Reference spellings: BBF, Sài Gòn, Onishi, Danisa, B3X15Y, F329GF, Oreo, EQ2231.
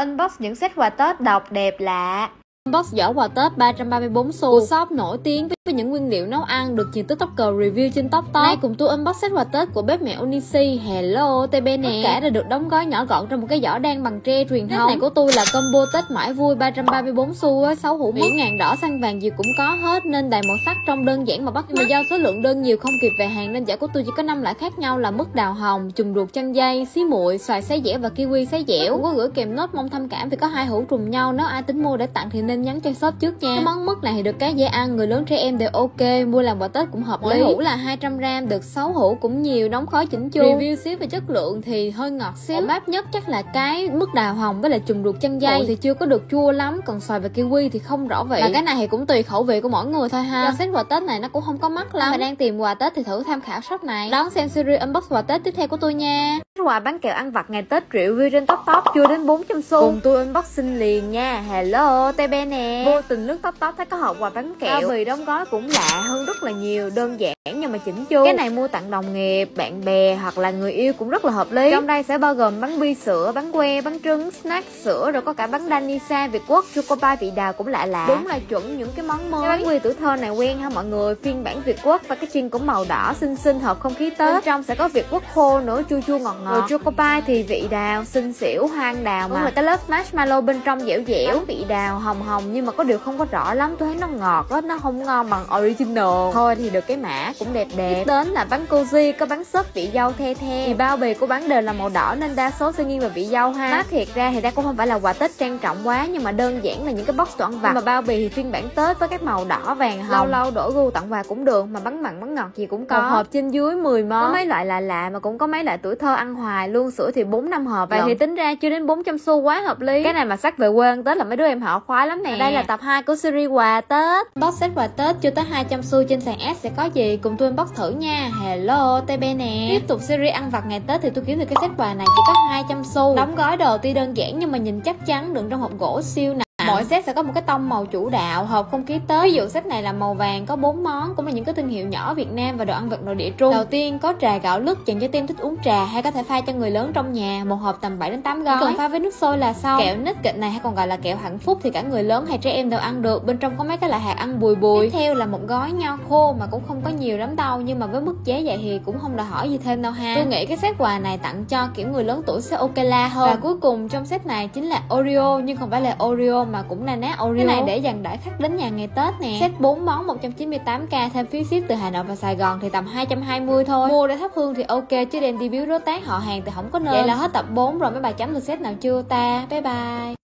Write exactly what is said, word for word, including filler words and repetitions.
Unbox những set quà Tết độc đẹp lạ. Unbox giỏ quà Tết ba trăm ba mươi tư xu, shop nổi tiếng với những nguyên liệu nấu ăn được nhiều tiktoker review trên top top. Nay cùng tôi unbox set quà Tết của bếp mẹ Onishi. Hello tê bê nè. Tất cả đã được đóng gói nhỏ gọn trong một cái giỏ đan bằng tre truyền thống. Cái này của tôi là combo Tết mãi vui ba trăm ba mươi tư xu với sáu hũ muối ngàn đỏ xanh vàng gì cũng có hết, nên đầy màu sắc trông đơn giản mà bắt mắt. Mà do số lượng đơn nhiều không kịp về hàng nên giỏ của tôi chỉ có năm loại khác nhau là mứt đào hồng, chùm ruột chanh dây, xí muội, xoài sấy dẻo và kiwi sấy dẻo. Cũng có gửi kèm nốt mông thâm cảm vì có hai hũ trùng nhau, nếu ai tính mua để tặng thì nên nhắn cho shop trước nha. Cái món mứt này thì được cái dễ ăn, người lớn trẻ em đều ok, mua làm quà Tết cũng hợp lý. Mỗi hũ là hai trăm gam, được sáu hũ cũng nhiều, đóng khói chỉnh chu. Review xíu về chất lượng thì hơi ngọt xíu. Ổn áp nhất chắc là cái mứt đào hồng với là chùm ruột chanh dây, thì chưa có được chua lắm, còn xoài và kiwi thì không rõ vị. Và cái này thì cũng tùy khẩu vị của mỗi người thôi ha. Set quà Tết này nó cũng không có mắc lắm. Mà đang tìm quà Tết thì thử tham khảo shop này. Đón xem series unbox quà Tết tiếp theo của tôi nha. Quà bánh kẹo ăn vặt ngày Tết review trên top top chưa đến bốn trăm xu. Cùng tôi unbox xin liền nha. Hello tê bê nè. Vô tình lướt top top thấy có hộp quà bánh kẹo. Vì đóng gói cũng lạ hơn rất là nhiều, đơn giản nhưng mà chỉnh chu. Cái này mua tặng đồng nghiệp, bạn bè hoặc là người yêu cũng rất là hợp lý. Trong đây sẽ bao gồm bánh bi sữa, bánh que, bánh trứng, snack sữa, rồi có cả bánh Danisa Việt Quốc, chocopa vị đào cũng lạ lạ. Đúng là chuẩn những cái món mới. Cái bánh quy tuổi thơ này quen ha mọi người, phiên bản Việt Quốc và cái chiên cũng màu đỏ xinh xinh hợp không khí Tết. Bên trong sẽ có Việt Quốc khô nữa, chua chua ngọt ngọt. Rồi choco pie thì vị đào, xinh xỉu, hoang đào mà. Đúng rồi, cái lớp marshmallow bên trong dẻo dẻo, vị đào hồng hồng nhưng mà có điều không có rõ lắm, tôi thấy nó ngọt á, nó không ngon bằng original. Thôi thì được cái mã cũng đẹp đẹp. Tiếp đến là bánh koji, có bánh xốp vị dâu the the. Thì bao bì của bánh đều là màu đỏ nên đa số sẽ nghiêng vào vị dâu ha. Nói thiệt ra thì đây cũng không phải là quà Tết trang trọng quá, nhưng mà đơn giản là những cái box toàn vặt. Mà bao bì thì phiên bản Tết với các màu đỏ vàng hồng. Lâu lâu đổi gu tặng quà cũng được, mà bắn mặn bắn ngọt gì cũng có. Một hộp trên dưới mười món. Có mấy loại lạ lạ mà cũng có mấy loại tuổi thơ ăn hoài luôn, sữa thì bốn năm hộp. Vậy thì tính ra chưa đến bốn trăm xu, quá hợp lý. Cái này mà sắc về quê ăn Tết là mấy đứa em họ khoái lắm nè. Ở đây là tập hai của series quà Tết. Box set quà Tết chưa tới hai trăm xu trên sàn S sẽ có gì? Cùng tôi unbox thử nha. Hello tê bê nè. Tiếp tục series ăn vặt ngày Tết thì tôi kiếm được cái set quà này chỉ có hai trăm xu. Đóng gói đồ tuy đơn giản nhưng mà nhìn chắc chắn, đựng trong hộp gỗ siêu nặng. Mỗi set sẽ có một cái tông màu chủ đạo, hợp không khí Tết. Ví dụ set này là màu vàng, có bốn món, cũng là những cái thương hiệu nhỏ Việt Nam và đồ ăn vặt nội địa Trung. Đầu tiên có trà gạo lứt dành cho team thích uống trà, hay có thể pha cho người lớn trong nhà, một hộp tầm bảy đến tám gói. Cần pha với nước sôi là xong. Kẹo nít kịch này hay còn gọi là kẹo hạnh phúc thì cả người lớn hay trẻ em đều ăn được. Bên trong có mấy cái loại hạt ăn bùi bùi. Tiếp theo là một gói nho khô mà cũng không có nhiều lắm đâu, nhưng mà với mức giá vậy thì cũng không đòi hỏi gì thêm đâu ha. Tôi nghĩ cái set quà này tặng cho kiểu người lớn tuổi sẽ ok la hơn. Và cuối cùng trong set này chính là Oreo, nhưng không phải là Oreo mà cũng là nát Oreo. Cái này để dành đãi khách đến nhà ngày Tết nè. Set bốn món một trăm chín mươi tám k, thêm phí ship từ Hà Nội và Sài Gòn thì tầm hai trăm hai mươi thôi. Mua để thắp hương thì ok, chứ đem đi biếu đối tác họ hàng thì không có nơi. Vậy là hết tập bốn rồi, mấy bà chấm được set nào chưa ta? Bye bye.